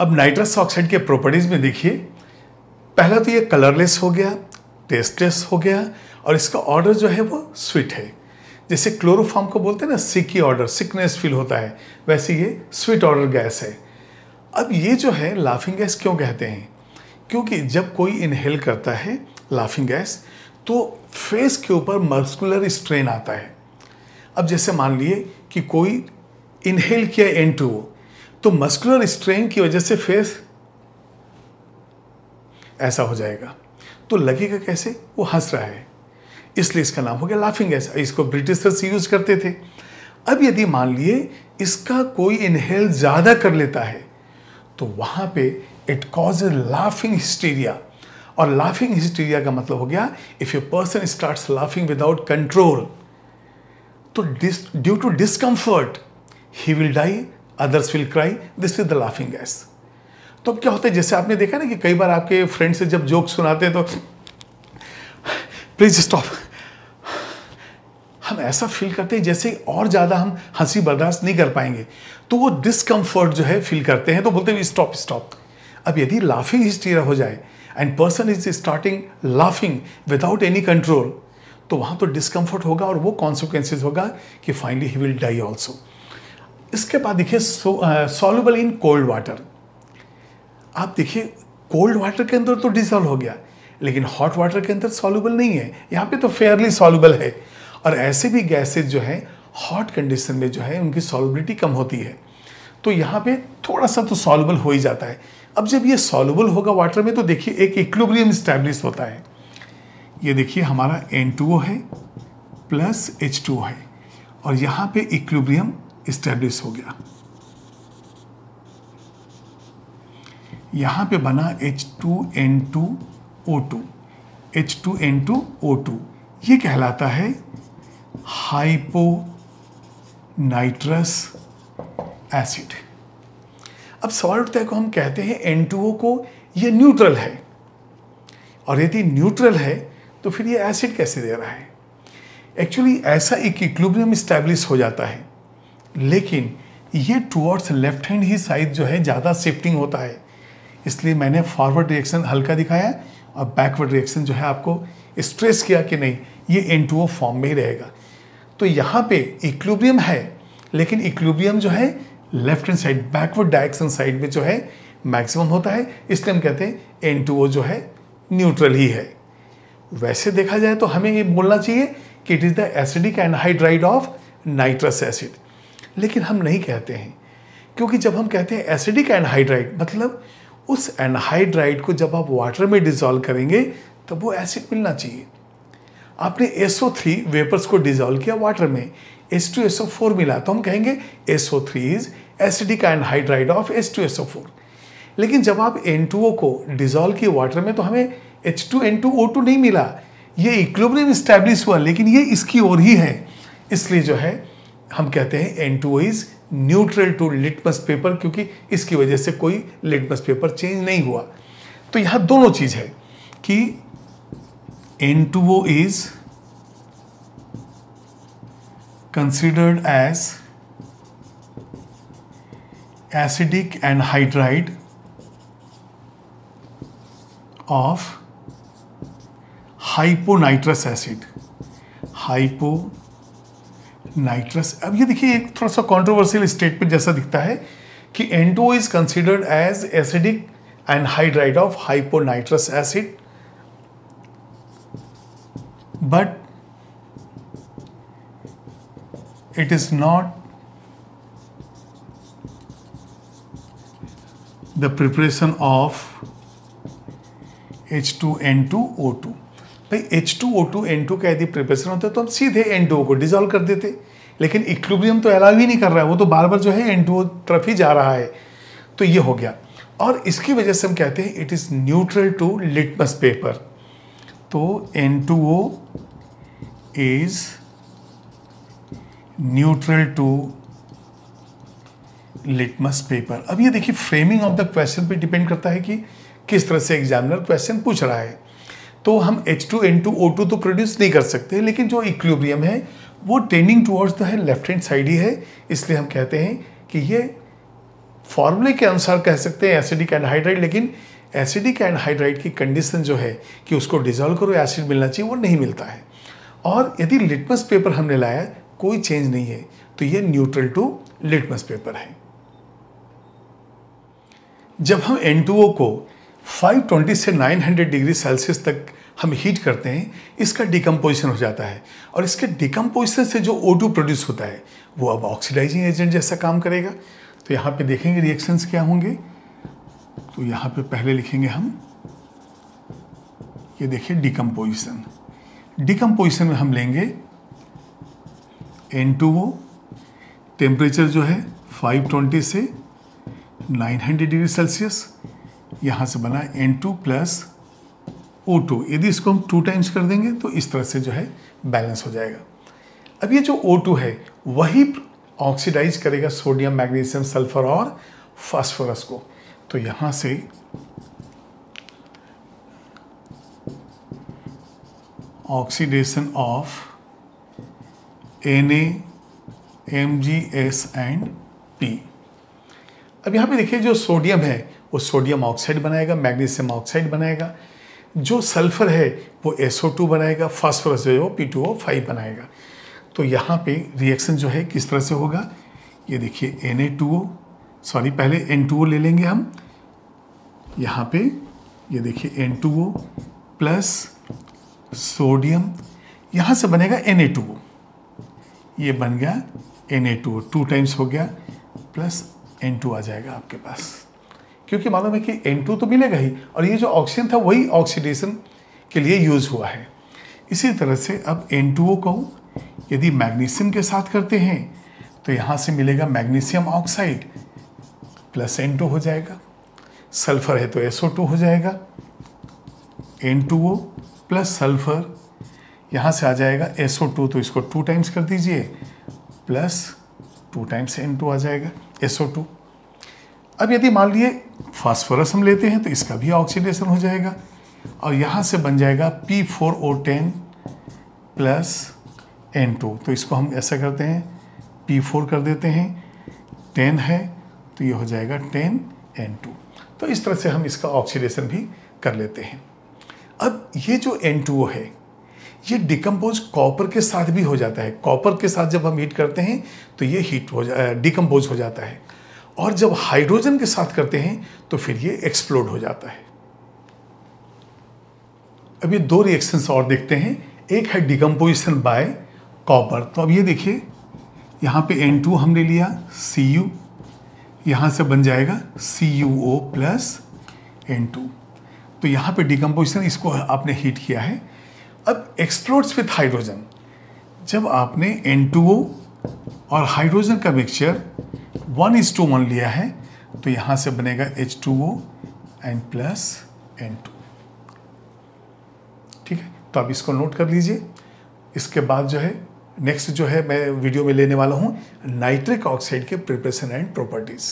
अब nitrous oxide के properties में देखिए, पहला तो ये कलरलेस हो गया, टेस्टलेस हो गया और इसका ऑर्डर जो है वो स्वीट है। जैसे क्लोरोफॉर्म को बोलते हैं ना सिकी ऑर्डर, सिकनेस फील होता है, वैसे ये स्वीट ऑर्डर गैस है। अब ये जो है लाफिंग गैस क्यों कहते हैं? क्योंकि जब कोई इनहेल करता है लाफिंग गैस तो फेस के ऊपर मस्कुलर स्ट्रेन आता है। अब जैसे मान लिए कि कोई इनहेल किया N2O तो मस्कुलर स्ट्रेन की वजह से फेस ऐसा हो जाएगा, तो लगेगा कैसे वो हंस रहा है, इसलिए इसका नाम हो गया लाफिंग गैस। इसको ब्रिटिशर्स यूज करते थे। अब यदि मान लिए इसका कोई इनहेल ज़्यादा कर लेता है तो वहाँ पे इट कॉजेज लाफिंग हिस्टीरिया, और लाफिंग हिस्टीरिया का मतलब हो गया if a person starts laughing without control तो due to discomfort he will die, others will cry, this is the laughing gas. तो अब क्या होता है, जैसे आपने देखा ना कि कई बार आपके फ्रेंड से जब जोक सुनाते हैं तो प्लीज स्टॉप, हम ऐसा फील करते हैं जैसे और ज़्यादा हम हंसी बर्दाश्त नहीं कर पाएंगे, तो वो डिसकम्फर्ट जो है फील करते हैं, तो बोलते हैं स्टॉप स्टॉप। अब यदि लाफिंग हिस्टीरिया हो जाए and person is starting laughing without any control तो वहाँ तो डिस्कम्फर्ट होगा और वो कॉन्सिक्वेंसेज होगा कि finally he will die also. इसके बाद देखिए सॉल्युबल इन कोल्ड वाटर। आप देखिए कोल्ड वाटर के अंदर तो डिसॉल्व हो गया लेकिन हॉट वाटर के अंदर सॉल्युबल नहीं है, यहाँ पे तो फेयरली सॉल्युबल है। और ऐसे भी गैसेज जो है हॉट कंडीशन में जो है उनकी सॉल्युबिलिटी कम होती है, तो यहाँ पे थोड़ा सा तो सॉल्युबल हो ही जाता है। अब जब ये सॉल्युबल होगा वाटर में तो देखिए एक इक्विलिब्रियम एस्टैब्लिश होता है। ये देखिए हमारा N2O है प्लस H2O है और यहाँ पे इक्विलिब्रियम एस्टैब्लिश हो गया, यहाँ पे बना H2N2O2, H2N2O2, ये कहलाता है हाइपो नाइट्रस एसिड। अब सवाल उठता है को हम कहते हैं N2O को ये न्यूट्रल है, और यदि न्यूट्रल है तो फिर ये एसिड कैसे दे रहा है? एक्चुअली ऐसा एक इक्विलिब्रियम एस्टैब्लिश हो जाता है लेकिन ये टुवर्ड्स लेफ्ट हैंड ही साइड जो है ज़्यादा शिफ्टिंग होता है, इसलिए मैंने फॉरवर्ड रिएक्शन हल्का दिखाया और बैकवर्ड रिएक्शन जो है आपको स्ट्रेस किया कि नहीं ये N2O फॉर्म में ही रहेगा। तो यहाँ पे इक्विलिब्रियम है लेकिन इक्विलिब्रियम जो है left hand side backward direction side में जो है मैक्सिमम होता है, इसलिए हम कहते हैं N2O जो है न्यूट्रल ही है। वैसे देखा जाए तो हमें ये बोलना चाहिए कि it is the acidic anhydride of nitrous acid, लेकिन हम नहीं कहते हैं, क्योंकि जब हम कहते हैं एसिडिक एनहाइड्राइड मतलब उस एनहाइड्राइड को जब आप वाटर में डिसॉल्व करेंगे तब वो एसिड मिलना चाहिए। आपने SO3 वेपर्स को डिसॉल्व किया वाटर में, H2SO4 मिला तो हम कहेंगे SO3 is acidic anhydride of H2SO4। लेकिन जब आप N2O को डिसॉल्व किए वाटर में तो हमें H2N2O2 नहीं मिला, ये इक्विलिब्रियम एस्टैब्लिश हुआ लेकिन ये इसकी ओर ही है, इसलिए जो है हम कहते हैं N2O is neutral to litmus paper, क्योंकि इसकी वजह से कोई लिटमस पेपर चेंज नहीं हुआ। तो यहाँ दोनों चीज़ है कि N2O is considered as acidic anhydride of hyponitrous acid, hyponitrous। अब ये देखिए एक थोड़ा सा कॉन्ट्रोवर्शियल स्टेटमेंट जैसा दिखता है कि N2O is considered as acidic anhydride of hyponitrous acid but it is not the preparation of H2N2O2। भाई H2O2 N2 का यदि प्रिपरेशन होता तो हम सीधे N2O को डिसॉल्व कर देते, लेकिन इक्विलिब्रियम तो अलाउ ही नहीं कर रहा है, वो तो बार बार जो है N2O तरफ ही जा रहा है, तो ये हो गया। और इसकी वजह से हम कहते हैं it is neutral to litmus paper, तो N2O is neutral to litmus paper। अब ये देखिए फ्रेमिंग ऑफ द क्वेश्चन पे डिपेंड करता है कि किस तरह से एग्जामिनर क्वेश्चन पूछ रहा है। तो हम H2N2O2 तो प्रोड्यूस नहीं कर सकते, लेकिन जो इक्विलिब्रियम है वो tending towards the left hand side ही है, इसलिए हम कहते हैं कि ये फॉर्मूले के अनुसार कह सकते हैं एसिडिक एनहाइड्राइड, लेकिन एसिडिक एनहाइड्राइड की कंडीशन जो है कि उसको डिजोल्व करो एसिड मिलना चाहिए, वो नहीं मिलता है। और यदि लिटमस पेपर हमने लाया कोई चेंज नहीं है तो ये न्यूट्रल टू लिटमस पेपर है। जब हम N2O को 520 से 900 डिग्री सेल्सियस तक हम हीट करते हैं, इसका डिकम्पोजिशन हो जाता है और इसके डिकम्पोजिशन से जो O2 प्रोड्यूस होता है वो अब ऑक्सीडाइजिंग एजेंट जैसा काम करेगा। तो यहाँ पे देखेंगे रिएक्शंस क्या होंगे। तो यहाँ पे पहले लिखेंगे हम, ये देखिए डिकम्पोजिशन। डिकम्पोजिशन में हम लेंगे N2O, टेम्परेचर जो है 520 से 900 डिग्री सेल्सियस, यहाँ से बना N2 प्लस O2। यदि इसको हम 2 टाइम्स कर देंगे तो इस तरह से जो है बैलेंस हो जाएगा। अब ये जो O2 है वही ऑक्सीडाइज करेगा सोडियम, मैग्नीशियम, सल्फर और फास्फोरस को। तो यहाँ से oxidation of Na, MgS and P। अब यहाँ पे देखिए जो सोडियम है वो सोडियम ऑक्साइड बनाएगा, मैग्नीशियम ऑक्साइड बनाएगा, जो सल्फर है वो SO2 बनाएगा, फास्फोरस जो है वो P2O5 बनाएगा। तो यहाँ पे रिएक्शन जो है किस तरह से होगा, ये देखिए N2O ले लेंगे हम। यहाँ पे ये देखिए N2O प्लस सोडियम, यहाँ से बनेगा Na2O, ये बन गया Na2O, 2 टाइम्स हो गया, प्लस N2 आ जाएगा आपके पास, क्योंकि मालूम है कि N2 तो मिलेगा ही और ये जो ऑक्सीजन था वही ऑक्सीडेशन के लिए यूज़ हुआ है। इसी तरह से अब N2O को यदि मैग्नीशियम के साथ करते हैं तो यहाँ से मिलेगा मैग्नीशियम ऑक्साइड प्लस N2 हो जाएगा, सल्फर है तो SO2 हो जाएगा, N2O प्लस सल्फर, यहाँ से आ जाएगा SO2, तो इसको 2 टाइम्स कर दीजिए, प्लस 2 टाइम्स N2 आ जाएगा SO2। अब यदि मान लिए फास्फोरस हम लेते हैं तो इसका भी ऑक्सीडेशन हो जाएगा और यहाँ से बन जाएगा P4O10 प्लस N2। तो इसको हम ऐसा करते हैं P4 कर देते हैं, 10 है तो ये हो जाएगा 10 N2। तो इस तरह से हम इसका ऑक्सीडेशन भी कर लेते हैं। अब ये जो N2O है ये डिकम्पोज कॉपर के साथ भी हो जाता है। कॉपर के साथ जब हम हीट करते हैं तो ये डिकम्पोज हो जाता है, और जब हाइड्रोजन के साथ करते हैं तो फिर ये एक्सप्लोड हो जाता है। अब ये 2 रिएक्शंस और देखते हैं। एक है डिकम्पोजिशन बाय कॉपर। तो अब ये देखिए यहाँ पे N2 हमने लिया Cu, यहाँ से बन जाएगा CuO प्लस N2। तो यहाँ पे डिकम्पोजिशन इसको आपने हीट किया है। अब एक्सप्लोड्स विथ हाइड्रोजन, जब आपने N2O और हाइड्रोजन का मिक्सचर 1:1 लिया है तो यहाँ से बनेगा H2O एंड प्लस N2। ठीक है, तो आप इसको नोट कर लीजिए। इसके बाद जो है नेक्स्ट जो है मैं वीडियो में लेने वाला हूँ नाइट्रिक ऑक्साइड के प्रिपरेशन एंड प्रॉपर्टीज़।